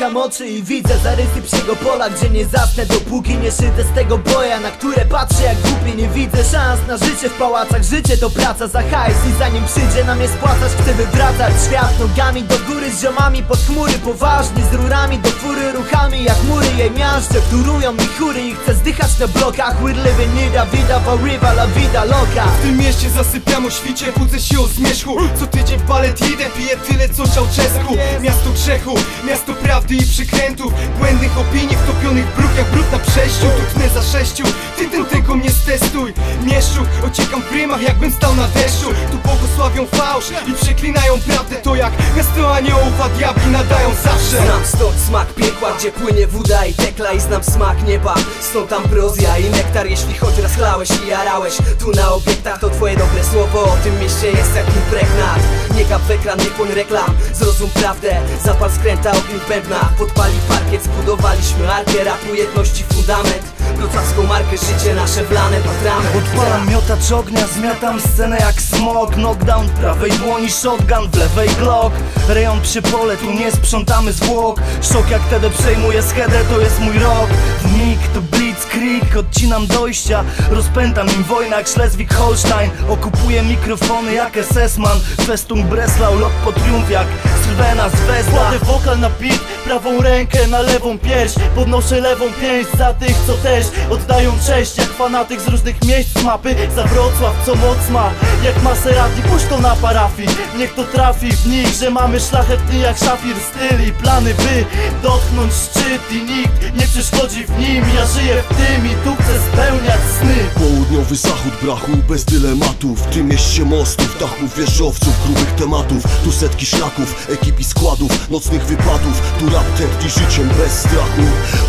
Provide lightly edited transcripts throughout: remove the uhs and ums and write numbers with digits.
Zamykam oczy i widzę zarysy psiego pola, gdzie nie zasnę, dopóki nie szydzę z tego boja, na które patrzę jak głupi. Nie widzę szans na życie w pałacach. Życie to praca za hajs i zanim przyjdzie nam je spłacać, chcę wywracać świat nogami do góry, z ziomami pod chmury, poważni z rurami do fury, ruchami jak mury jej miażdże, wtórują mi chóry i chcę zdychać na blokach. We're living in a vida, varywa, la vida loca. W tym mieście zasypiam o świcie, budzę się o zmierzchu. Co tydzień w balet idę, piję tyle co Czałczesku. Miasto grzechu, miasto prawdy i przykrętów, błędnych opinii w topionych brukach, brud na przejściu. Tu tnę za sześciu, ty ten tego mnie stestuj. Mieszczu, ociekam w prymach jakbym stał na deszczu. Tu błogosławią fałsz i przeklinają prawdę. To jak miasto aniołów, a diabli nadają zawsze. Znam stąd smak piekła, gdzie płynie woda i tekla, i znam smak nieba, stąd ambrozja i nektar. Jeśli choć raz chlałeś i jarałeś tu na obiektach, to twoje dobre słowo o tym mieście jest jak impregnat. Nie gap w ekran, nie płoń reklam, zrozum prawdę, zapal skręta, ogień bębna. Podpali parkiet, zbudowaliśmy arkę, rapu jedności fundament, wrocławską markę, życie nasze wlane patramy. Odpalam miotacz ognia, zmiatam scenę jak smog. Knockdown prawej dłoni, shotgun w lewej glock. Rejon przy pole, tu nie sprzątamy zwłok. Szok jak wtedy przejmuje schedę, to jest mój rok. W mig to blitzkrieg, odcinam dojścia. Rozpętam im wojnę jak Schleswig-Holstein. Okupuję mikrofony jak SS-man. Festung Breslau, lot po triumf jak Sylwena z Westa. Kładę wokal na beat, prawą rękę na lewą pierś. Podnoszę lewą pięść za tych co też oddają cześć, jak fanatyk z różnych miejsc mapy. Za Wrocław co moc ma, jak Maserati, puść to na parafii. Niech to trafi w nich, że mamy szlachetny jak szafir styl i plany, by dotknąć szczyt i nikt nie przeszkodzi w nim. Ja żyję w tym i tu chcę spełniać sny. Południowy zachód brachu, bez dylematów. W tym mieście mostów, dachów, wieżowców, grubych tematów. Tu setki szlaków, ekip i składów, nocnych wypadów. Tu rap tętni życiem bez strachu.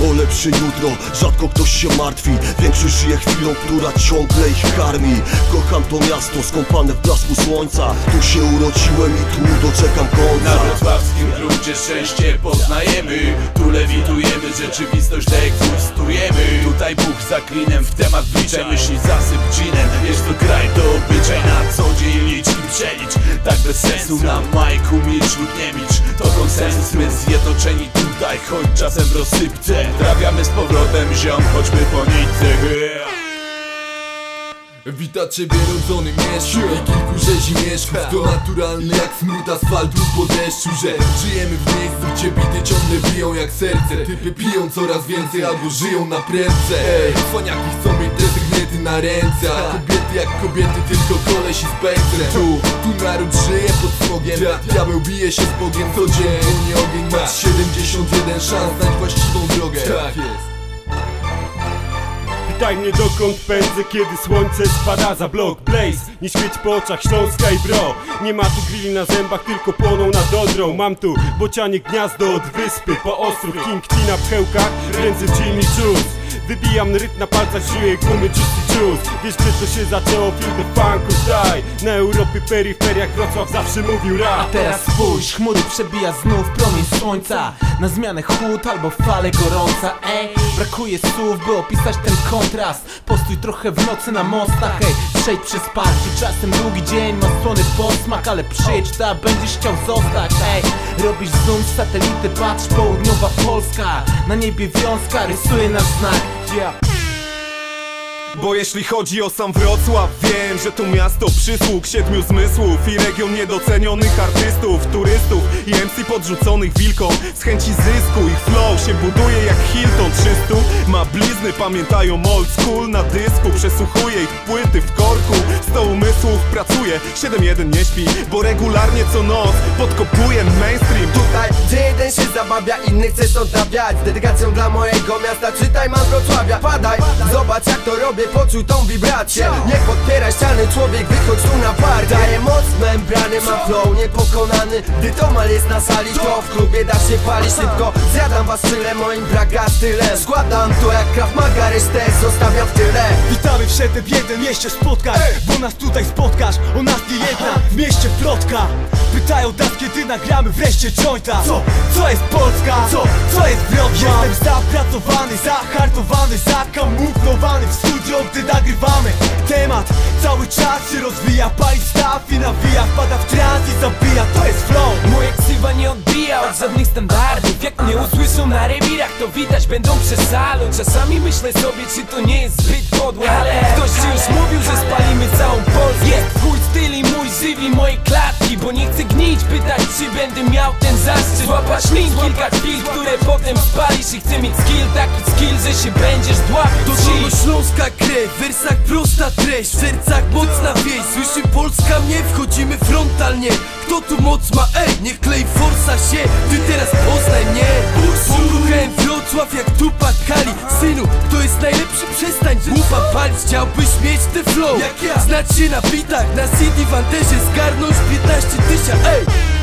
O lepsze jutro, rzadko ktoś się martwi. Większość żyje chwilą, która ciągle ich karmi. Kocham to miasto skąpane w blasku słońca. Tu się urodziłem i tu doczekam końca. Na wrocławskim gruncie szczęście poznajemy. Tu lewitujemy, rzeczywistość degustujemy. Tutaj buch za klinem, w temat bliżej myśli zasyp dżinem. Jest to kraj do obyczaj, na co dzień licz i przelicz. Tak bez sensu na majku milcz lub nie milcz. To konsensus, my zjednoczeni tutaj, choć czasem w rozsypce. Trawiamy z powrotem ziom, choćby po nicy. Wita Ciebie rodzony mieszczu i kilku rzezi mieszków. To naturalne jak smród asfaltu po deszczu, że żyjemy w miejscu, gdzie bity ciągle biją jak serce. Typy piją coraz więcej albo żyją na prędce. Ej, faniaki chcą mieć dezygnety na ręce, a kobiety jak kobiety tylko kolesi z pędzle. Tu naród żyje pod smogiem, diabeł bije się z Bogiem codziennie. Ogień ma 71 szans znać właściwą drogę. Tak jest. Pytaj mnie dokąd pędzę, kiedy słońce spada za blok Blaze. Nie świeć po oczach Śląska i bro. Nie ma tu grilli na zębach, tylko płoną nad Odrą. Mam tu bocianie gniazdo od wyspy po Ostrów, King T na pchełkach, ręce Jimmy Juice. Wybijam rytm na palcach, żyję gumy, czysty juice. Wiesz, gdzie to się zaczęło, feel the funk or die. Na Europie peryferiach Wrocław zawsze mówił rap. A teraz spójrz, chmury przebija znów promień słońca. Na zmianę chłód albo fale gorąca. Ej, brakuje słów, by opisać ten kontrast. Postój trochę w nocy na mostach, hej, przejdź przez park. Czasem długi dzień ma strony posmak, ale przyjedź ta, będziesz chciał zostać. Ej, robisz zoom z satelity, patrz, południowa Polska. Na niebie wiązka, rysuje nasz znak. Yeah. Bo jeśli chodzi o sam Wrocław, wiem, że to miasto przysług 7 zmysłów i region niedocenionych artystów, turystów i MC podrzuconych wilkom z chęci zysku. Ich flow się buduje jak Hilton 300. Ma blizny, pamiętają old school na dysku. Przesłuchuję ich płyty w korku, 100 umysłów pracuje, 7-1 nie śpi, bo regularnie co noc podkopuję mainstream. Tutaj, gdzie jeden się zabawia, inny chce stąd nawiać. Z dedykacją dla mojego miasta, czytaj, mam Wrocławia. Padaj, zobacz jak to robię, poczuj tą wibrację. Nie podpieraj ściany, człowiek, wychodź tu na park. Daje moc membrany, ma flow niepokonany. Gdy Tomal jest na sali, to w klubie da się palić. Szybko zjadam was tyle, moim braga stylem. Składam to jak Krav Maga, resztę zostawiam w tyle. Witamy w 7-1 mieście spotkań, bo nas tutaj spotkasz, o nas nie jedna. W mieście plotka, pytają nas kiedy nagramy wreszcie jointa. Co jest Polska? Co jest Wrocław? Jestem zapracowany, zahartowany, zakamuflowany w studio, gdy nagrywamy. Temat cały czas się rozwija, pali staw i nawija, wpada w trans i zabija, to jest flow. Moje chyba nie odbija od żadnych standardów. Jak mnie usłyszą na rewirach, to widać będą przesalą. Czasami myślę sobie, czy to nie jest zbyt podłe, ale ktoś ci już mówił, że spalimy całą Polskę. Jest twój styl i mój, żywi moje klatki, bo nie chcę gnić, pytać, czy będę miał ten zaszczyt. Łapasz link, kilka chwil, które potem spalisz, i chcę mieć skill, taki skill, że się będziesz dławił. To dolnośląska krew, w wersach prosta treść, w sercach mocna wieś. Słyszy Polska mnie, wchodzimy frontalnie. Kto tu moc ma? Ej, niech klej forsa się, ty teraz poznaj mnie. Poruchałem Wrocław jak Tupac Kali. Synu, to jest najlepszy, przestań głupa palić. Chciałbyś mieć te flow, jak ja, znać się na bitach, na CD Wanderze zgarnąć 15 tysięcy, ej.